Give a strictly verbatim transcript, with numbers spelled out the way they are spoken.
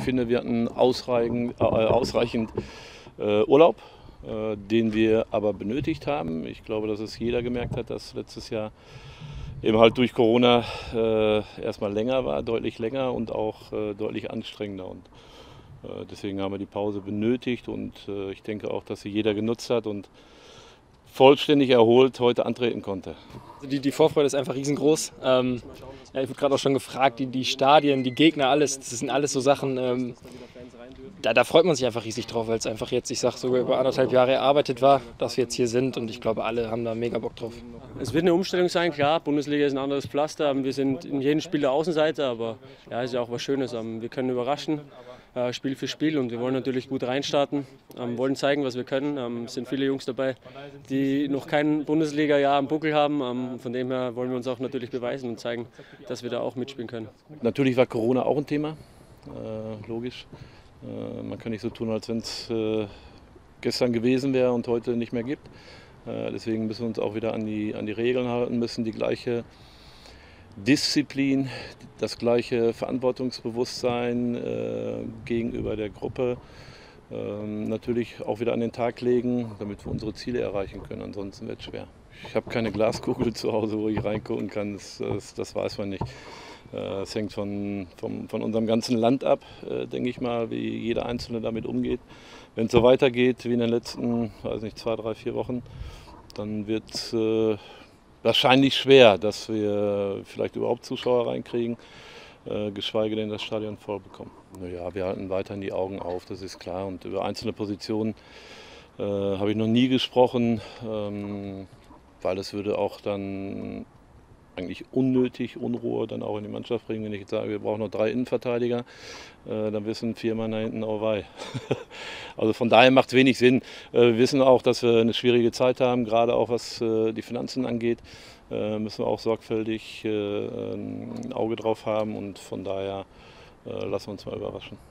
finde, wir hatten ausreichend, äh, ausreichend äh, Urlaub, äh, den wir aber benötigt haben. Ich glaube, dass es jeder gemerkt hat, dass letztes Jahr eben halt durch Corona äh, erstmal länger war, deutlich länger und auch äh, deutlich anstrengender. Und äh, deswegen haben wir die Pause benötigt und äh, ich denke auch, dass sie jeder genutzt hat und vollständig erholt heute antreten konnte. Also die, die Vorfreude ist einfach riesengroß. Ähm, ja, ich wurde gerade auch schon gefragt, die, die Stadien, die Gegner, alles, das sind alles so Sachen, ähm, da, da freut man sich einfach riesig drauf, weil es einfach jetzt, ich sag sogar über anderthalb Jahre erarbeitet war, dass wir jetzt hier sind und ich glaube, alle haben da mega Bock drauf. Es wird eine Umstellung sein, klar, Bundesliga ist ein anderes Pflaster, wir sind in jedem Spiel der Außenseiter, aber ja, ist ja auch was Schönes, wir können überraschen. Spiel für Spiel und wir wollen natürlich gut reinstarten, ähm, wollen zeigen, was wir können. Es ähm, sind viele Jungs dabei, die noch kein Bundesliga-Jahr am Buckel haben. Ähm, von dem her wollen wir uns auch natürlich beweisen und zeigen, dass wir da auch mitspielen können. Natürlich war Corona auch ein Thema, äh, logisch. Äh, man kann nicht so tun, als wenn es äh, gestern gewesen wäre und heute nicht mehr gibt. Äh, deswegen müssen wir uns auch wieder an die, an die Regeln halten, müssen die gleiche Disziplin, das gleiche Verantwortungsbewusstsein äh, gegenüber der Gruppe ähm, natürlich auch wieder an den Tag legen, damit wir unsere Ziele erreichen können. Ansonsten wird es schwer. Ich habe keine Glaskugel zu Hause, wo ich reingucken kann, das, das, das weiß man nicht. Es äh, hängt von, von, von unserem ganzen Land ab, äh, denke ich mal, wie jeder Einzelne damit umgeht. Wenn es so weitergeht wie in den letzten, weiß nicht, zwei, drei, vier Wochen, dann wird es äh, wahrscheinlich schwer, dass wir vielleicht überhaupt Zuschauer reinkriegen, äh, geschweige denn das Stadion voll bekommen. Naja, wir halten weiterhin die Augen auf, das ist klar. Und über einzelne Positionen äh, habe ich noch nie gesprochen, ähm, weil es würde auch dann eigentlich unnötig Unruhe dann auch in die Mannschaft bringen. Wenn ich jetzt sage, wir brauchen noch drei Innenverteidiger, äh, dann wissen vier Mann da hinten, oh wei. Also von daher macht es wenig Sinn. Äh, wir wissen auch, dass wir eine schwierige Zeit haben, gerade auch was äh, die Finanzen angeht, äh, müssen wir auch sorgfältig äh, ein Auge drauf haben und von daher äh, lassen wir uns mal überraschen.